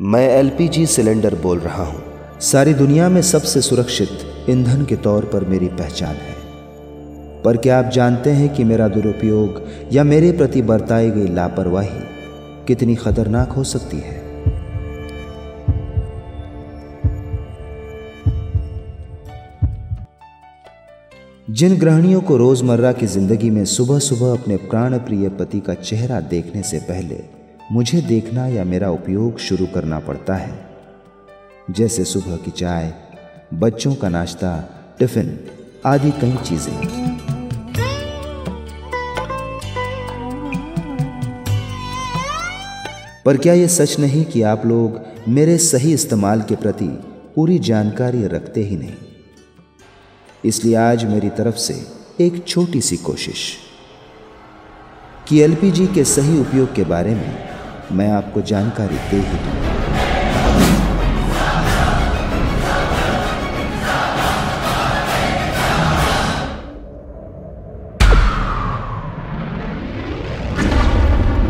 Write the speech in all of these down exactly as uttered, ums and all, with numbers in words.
मैं LPG cylinder बोल रहा हूं। सारी दुनिया में सबसे सुरक्षित ईंधन के तौर पर मेरी पहचान है, पर क्या आप जानते हैं कि मेरा दुरुपयोग या मेरे प्रति बरताई गई लापरवाही कितनी खतरनाक हो सकती है। जिन गृहिणियों को रोजमर्रा की जिंदगी में सुबह सुबह अपने प्राण प्रिय पति का चेहरा देखने से पहले मुझे देखना या मेरा उपयोग शुरू करना पड़ता है, जैसे सुबह की चाय, बच्चों का नाश्ता, टिफिन आदि कई चीजें, पर क्या यह सच नहीं कि आप लोग मेरे सही इस्तेमाल के प्रति पूरी जानकारी रखते ही नहीं। इसलिए आज मेरी तरफ से एक छोटी सी कोशिश कि एलपीजी के सही उपयोग के बारे में मैं आपको जानकारी दे ही दूं।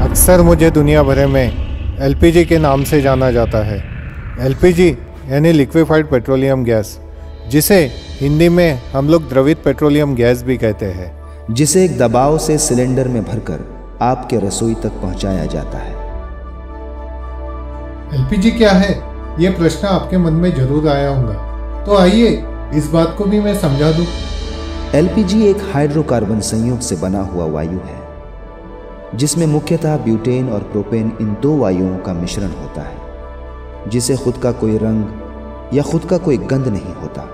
अक्सर मुझे दुनिया भर में एलपीजी के नाम से जाना जाता है। एलपीजी यानी लिक्विफाइड पेट्रोलियम गैस, जिसे हिंदी में हम लोग द्रवित पेट्रोलियम गैस भी कहते हैं, जिसे एक दबाव से सिलेंडर में भरकर आपके रसोई तक पहुंचाया जाता है। एलपीजी क्या है, ये प्रश्न आपके मन में जरूर आया होगा, तो आइए इस बात को भी मैं समझा दूं। एलपीजी एक हाइड्रोकार्बन संयोग से बना हुआ वायु है, जिसमें मुख्यतः ब्यूटेन और प्रोपेन इन दो वायुओं का मिश्रण होता है, जिसे खुद का कोई रंग या खुद का कोई गंध नहीं होता।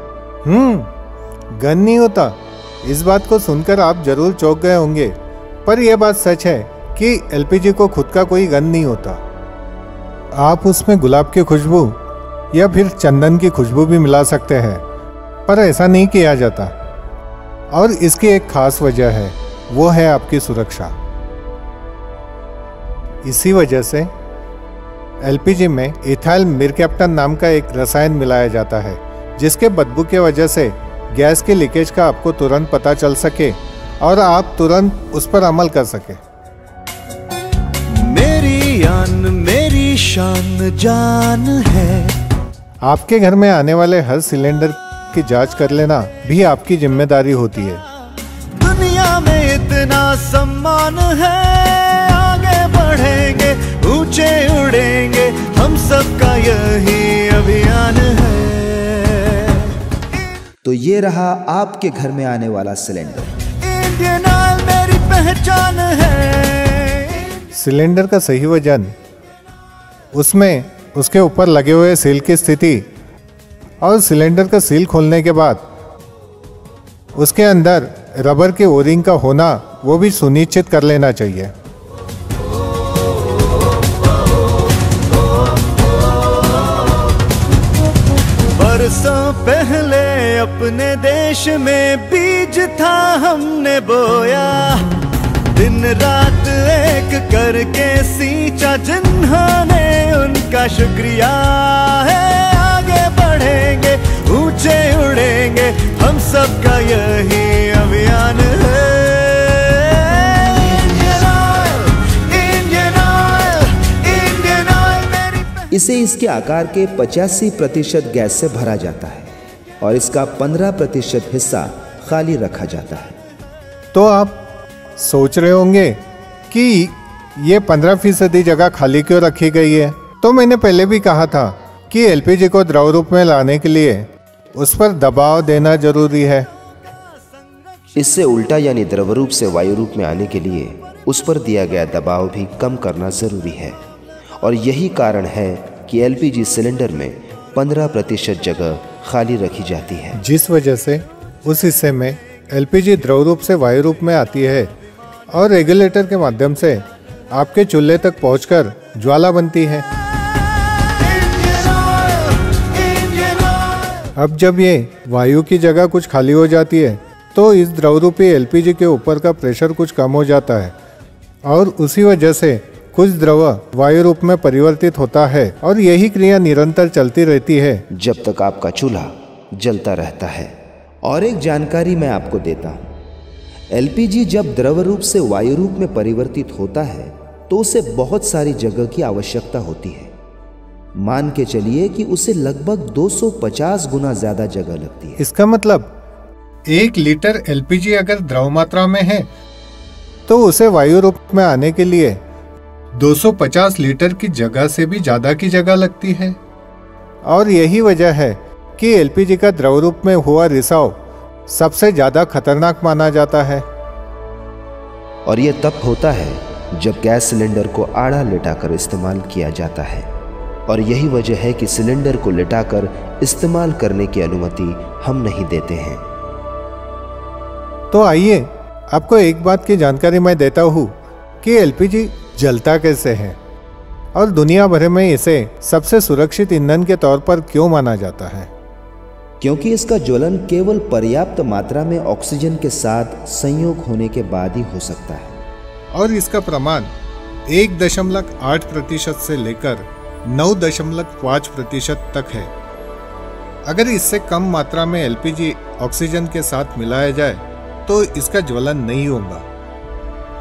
हम्म, गंध नहीं होता, इस बात को सुनकर आप जरूर चौंक गए होंगे, पर यह बात सच है कि एलपीजी को खुद का कोई गंध नहीं होता। आप उसमें गुलाब की खुशबू या फिर चंदन की खुशबू भी मिला सकते हैं, पर ऐसा नहीं किया जाता, और इसकी एक खास वजह है, वो है आपकी सुरक्षा। इसी वजह से एलपीजी में इथाइल मिर्कैप्टन नाम का एक रसायन मिलाया जाता है, जिसके बदबू के वजह से गैस के लीकेज का आपको तुरंत पता चल सके और आप तुरंत उस पर अमल कर सके। मेरी आन, मेरी शान जान है। आपके घर में आने वाले हर सिलेंडर की जांच कर लेना भी आपकी जिम्मेदारी होती है। दुनिया में इतना सम्मान है, आगे बढ़ेंगे, ऊंचे उड़ेंगे, हम सबका यही अभियान है। तो ये रहा आपके घर में आने वाला सिलेंडर। इंडियन ऑयल मेरी पहचान है। सिलेंडर का सही वजन, उसमें उसके ऊपर लगे हुए सील की स्थिति, और सिलेंडर का सील खोलने के बाद उसके अंदर रबर के ओ-रिंग का होना, वो भी सुनिश्चित कर लेना चाहिए। बरसों पहले अपने देश में बीज था हमने बोया, दिन रात एक करके सींचा, जिन्होंने उनका शुक्रिया है। आगे बढ़ेंगे, ऊंचे उड़ेंगे, हम सबका यही अभियान है। Indian oil, Indian oil, Indian oil मेरी। इसे इसके आकार के पचासी प्रतिशत गैस से भरा जाता है और इसका पंद्रह प्रतिशत हिस्सा खाली रखा जाता है। तो आप सोच रहे होंगे कि ये पंद्रह फीसदी जगह खाली क्यों रखी गई है। तो मैंने पहले भी कहा था कि एलपीजी को द्रव रूप में लाने के लिए उस पर दबाव देना जरूरी है। इससे उल्टा यानी द्रव रूप से वायु रूप में आने के लिए उस पर दिया गया दबाव भी कम करना जरूरी है, और यही कारण है कि एलपीजी सिलेंडर में पंद्रह प्रतिशत जगह खाली रखी जाती है, जिस वजह से उस हिस्से में एलपीजी द्रव रूप से वायु रूप में आती है और रेगुलेटर के माध्यम से आपके चूल्हे तक पहुंचकर ज्वाला बनती है। अब जब ये वायु की जगह कुछ खाली हो जाती है, तो इस द्रव रूपी एलपीजी के ऊपर का प्रेशर कुछ कम हो जाता है, और उसी वजह से कुछ द्रव वायु रूप में परिवर्तित होता है, और यही क्रिया निरंतर चलती रहती है जब तक आपका चूल्हा जलता रहता है। और एक जानकारी मैं आपको देता हूँ, एलपीजी जब द्रव रूप से वायु रूप में परिवर्तित होता है तो उसे बहुत सारी जगह की आवश्यकता होती है, मान के चलिए कि उसे लगभग दो सौ पचास गुना ज्यादा जगह लगती है। इसका मतलब एक लीटर एलपीजी अगर द्रव मात्रा में है तो उसे वायु रूप में आने के लिए दो सौ पचास लीटर की जगह से भी ज्यादा की जगह लगती है। और यही वजह है कि एलपीजी का द्रव रूप में हुआ रिसाव सबसे ज्यादा खतरनाक माना जाता है। और यह तब होता है जब गैस सिलेंडर को आड़ा लिटाकर इस्तेमाल किया जाता है, और यही वजह है कि सिलेंडर को लिटाकर इस्तेमाल करने की अनुमति हम नहीं देते हैं। तो आइए आपको एक बात की जानकारी मैं देता हूँ कि एलपीजी जलता कैसे है और दुनिया भर में इसे सबसे सुरक्षित ईंधन के तौर पर क्यों माना जाता है। क्योंकि इसका ज्वलन केवल पर्याप्त मात्रा में ऑक्सीजन के साथ संयोग होने के बाद ही हो सकता है, और इसका प्रमाण एक दशमलव आठ प्रतिशत से लेकर नौ दशमलव पाँच प्रतिशत तक है। अगर इससे कम मात्रा में एलपीजी ऑक्सीजन के साथ मिलाया जाए तो इसका ज्वलन नहीं होगा,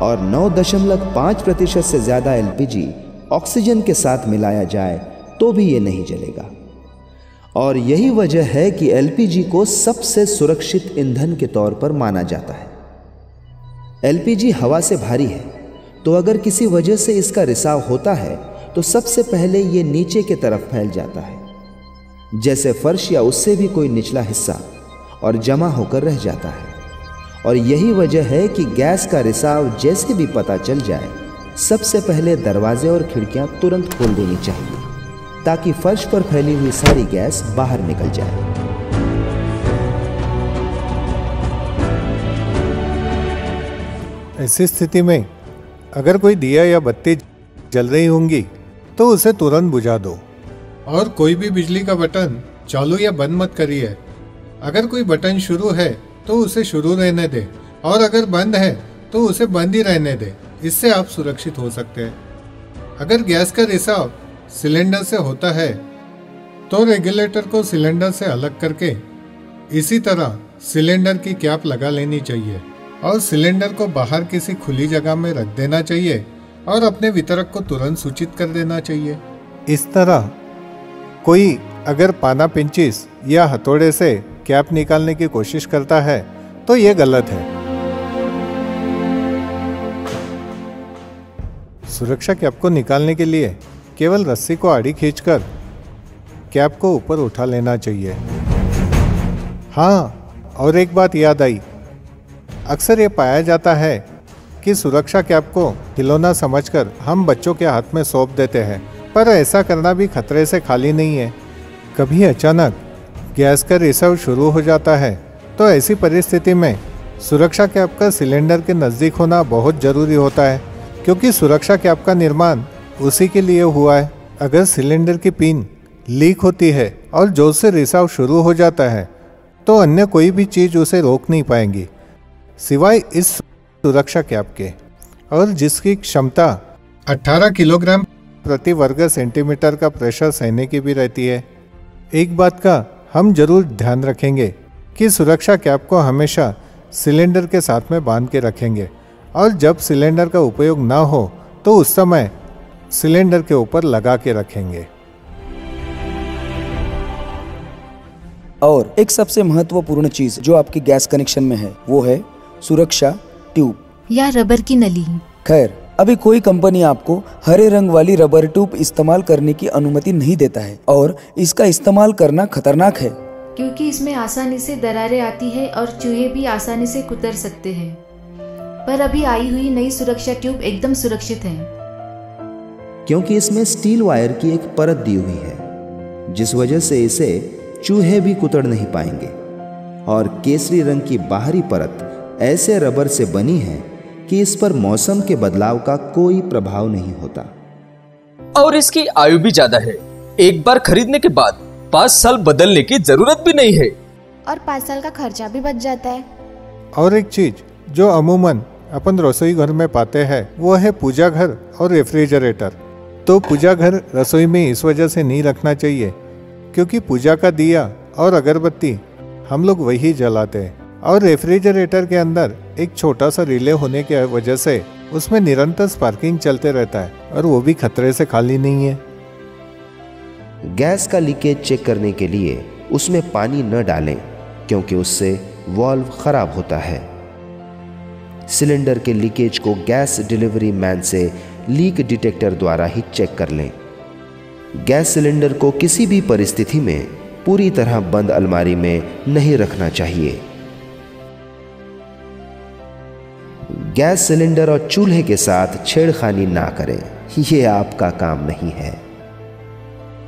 और नौ दशमलव पाँच प्रतिशत से ज़्यादा एलपीजी ऑक्सीजन के साथ मिलाया जाए तो भी ये नहीं जलेगा। और यही वजह है कि एलपीजी को सबसे सुरक्षित ईंधन के तौर पर माना जाता है। एलपीजी हवा से भारी है, तो अगर किसी वजह से इसका रिसाव होता है तो सबसे पहले ये नीचे के तरफ फैल जाता है, जैसे फर्श या उससे भी कोई निचला हिस्सा, और जमा होकर रह जाता है। और यही वजह है कि गैस का रिसाव जैसे भी पता चल जाए सबसे पहले दरवाजे और खिड़कियां तुरंत खोल देनी चाहिए ताकि फर्श पर फैली हुई सारी गैस बाहर निकल जाए। ऐसी स्थिति में अगर कोई दिया या बत्ती जल रही होंगी तो उसे तुरंत बुझा दो, और कोई भी बिजली का बटन चालू या बंद मत करिए। अगर कोई बटन शुरू है तो उसे शुरू रहने दें, और अगर बंद है तो उसे बंद ही रहने दें। इससे आप सुरक्षित हो सकते हैं। अगर गैस का रिसाव सिलेंडर से होता है तो रेगुलेटर को सिलेंडर से अलग करके इसी तरह सिलेंडर की कैप लगा लेनी चाहिए, और सिलेंडर को बाहर किसी खुली जगह में रख देना चाहिए, और अपने वितरक को तुरंत सूचित कर देना चाहिए। इस तरह कोई अगर पाना पिंचिस या हथौड़े से कैप निकालने की कोशिश करता है तो ये गलत है। सुरक्षा कैप को निकालने के लिए केवल रस्सी को आड़ी खींचकर कैप को ऊपर उठा लेना चाहिए। हाँ, और एक बात याद आई, अक्सर ये पाया जाता है कि सुरक्षा कैप को खिलौना समझकर हम बच्चों के हाथ में सौंप देते हैं, पर ऐसा करना भी खतरे से खाली नहीं है। कभी अचानक गैस का रिसाव शुरू हो जाता है तो ऐसी परिस्थिति में सुरक्षा कैप का सिलेंडर के नज़दीक होना बहुत ज़रूरी होता है, क्योंकि सुरक्षा कैप का निर्माण उसी के लिए हुआ है। अगर सिलेंडर की पिन लीक होती है और जोर से रिसाव शुरू हो जाता है तो अन्य कोई भी चीज़ उसे रोक नहीं पाएंगी सिवाय इस सुरक्षा कैप के, और जिसकी क्षमता अठारह किलोग्राम प्रति वर्ग सेंटीमीटर का प्रेशर सहने की भी रहती है। एक बात का हम जरूर ध्यान रखेंगे कि सुरक्षा कैप को हमेशा सिलेंडर के साथ में बांध के रखेंगे, और जब सिलेंडर का उपयोग ना हो तो उस समय सिलेंडर के ऊपर लगा के रखेंगे। और एक सबसे महत्वपूर्ण चीज जो आपकी गैस कनेक्शन में है वो है सुरक्षा ट्यूब या रबर की नली। खैर, अभी कोई कंपनी आपको हरे रंग वाली रबर ट्यूब इस्तेमाल करने की अनुमति नहीं देता है, और इसका इस्तेमाल करना खतरनाक है क्योंकि इसमें आसानी से दरारें आती है और चूहे भी आसानी से कुतर सकते हैं। पर अभी आई हुई नई सुरक्षा ट्यूब एकदम सुरक्षित है क्योंकि इसमें स्टील वायर की एक परत दी हुई है, जिस वजह से इसे चूहे भी कुतर नहीं पाएंगे, और केसरी रंग की बाहरी परत ऐसे रबर से बनी है कि इस पर मौसम के बदलाव का कोई प्रभाव नहीं होता। और इसकी आयु भी ज्यादा है, एक बार खरीदने के बाद पाँच साल बदलने की जरूरत भी नहीं है, और पाँच साल का खर्चा भी बच जाता है। और एक चीज जो अमूमन अपन रसोई घर में पाते हैं वो है पूजा घर और रेफ्रिजरेटर। तो पूजा घर रसोई में इस वजह से नहीं रखना चाहिए क्योंकि पूजा का दिया और अगरबत्ती हम लोग वही जलाते हैं, और रेफ्रिजरेटर के अंदर एक छोटा सा रिले होने की वजह से उसमें निरंतर स्पार्किंग चलते रहता है, और वो भी खतरे से खाली नहीं है। गैस का लीकेज चेक करने के लिए उसमें पानी न डालें क्योंकि उससे वाल्व खराब होता है। सिलेंडर के लीकेज को गैस डिलीवरी मैन से लीक डिटेक्टर द्वारा ही चेक कर लें। गैस सिलेंडर को किसी भी परिस्थिति में पूरी तरह बंद अलमारी में नहीं रखना चाहिए। गैस सिलेंडर और चूल्हे के साथ छेड़खानी ना करें, ये आपका काम नहीं है।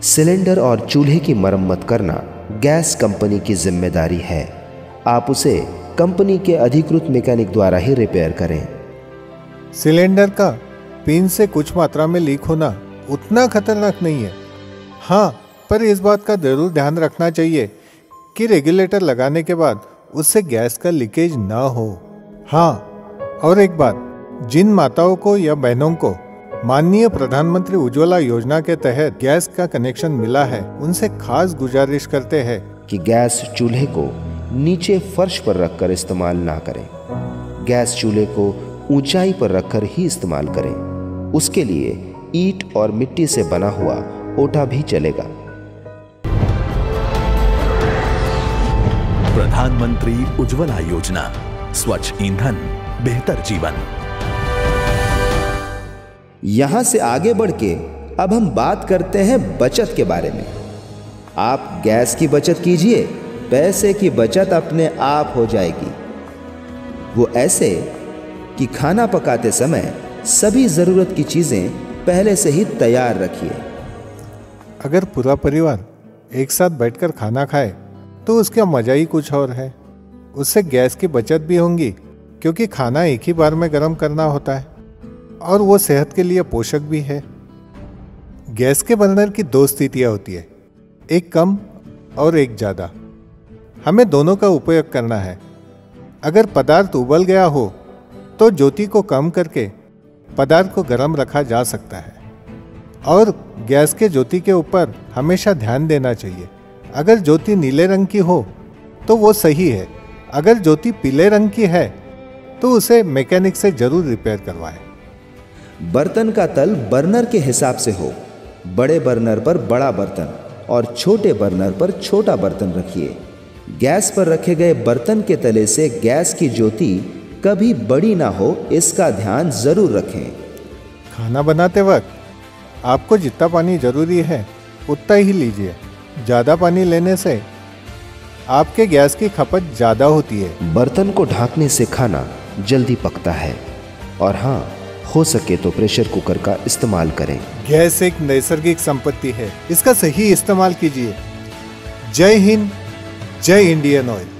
सिलेंडर और चूल्हे की मरम्मत करना गैस कंपनी की जिम्मेदारी है। आप उसे कंपनी के अधिकृत मैकेनिक द्वारा ही रिपेयर करें। सिलेंडर का पिन से कुछ मात्रा में लीक होना उतना खतरनाक नहीं है। हाँ, पर इस बात का जरूर ध्यान रखना चाहिए कि रेगुलेटर लगाने के बाद उससे गैस का लीकेज ना हो। हाँ, और एक बात, जिन माताओं को या बहनों को माननीय प्रधानमंत्री उज्ज्वला योजना के तहत गैस का कनेक्शन मिला है, उनसे खास गुजारिश करते हैं कि गैस चूल्हे को नीचे फर्श पर रखकर इस्तेमाल ना करें। गैस चूल्हे को ऊंचाई पर रखकर ही इस्तेमाल करें। उसके लिए ईंट और मिट्टी से बना हुआ ओटा भी चलेगा। प्रधानमंत्री उज्ज्वला योजना, स्वच्छ ईंधन, बेहतर जीवन। यहां से आगे बढ़ के अब हम बात करते हैं बचत के बारे में। आप गैस की बचत कीजिए, पैसे की बचत अपने आप हो जाएगी। वो ऐसे कि खाना पकाते समय सभी जरूरत की चीजें पहले से ही तैयार रखिए। अगर पूरा परिवार एक साथ बैठकर खाना खाए तो उसका मजा ही कुछ और है। उससे गैस की बचत भी होगी क्योंकि खाना एक ही बार में गर्म करना होता है और वो सेहत के लिए पोषक भी है। गैस के बर्नर की दो स्थितियाँ होती है, एक कम और एक ज़्यादा। हमें दोनों का उपयोग करना है। अगर पदार्थ उबल गया हो तो ज्योति को कम करके पदार्थ को गर्म रखा जा सकता है और गैस के ज्योति के ऊपर हमेशा ध्यान देना चाहिए। अगर ज्योति नीले रंग की हो तो वो सही है। अगर ज्योति पीले रंग की है तो उसे मैकेनिक से जरूर रिपेयर करवाएं। बर्तन का तल बर्नर के हिसाब से हो। बड़े बर्नर पर बड़ा बर्तन और छोटे बर्नर पर छोटा बर्तन रखिए। गैस पर रखे गए बर्तन के तले से गैस की ज्योति कभी बड़ी ना हो, इसका ध्यान जरूर रखें। खाना बनाते वक्त आपको जितना पानी जरूरी है उतना ही लीजिए। ज़्यादा पानी लेने से आपके गैस की खपत ज़्यादा होती है। बर्तन को ढांकने से खाना जल्दी पकता है और हाँ, हो सके तो प्रेशर कुकर का इस्तेमाल करें। गैस एक नैसर्गिक संपत्ति है, इसका सही इस्तेमाल कीजिए। जय हिंद, जय इंडियन ऑयल।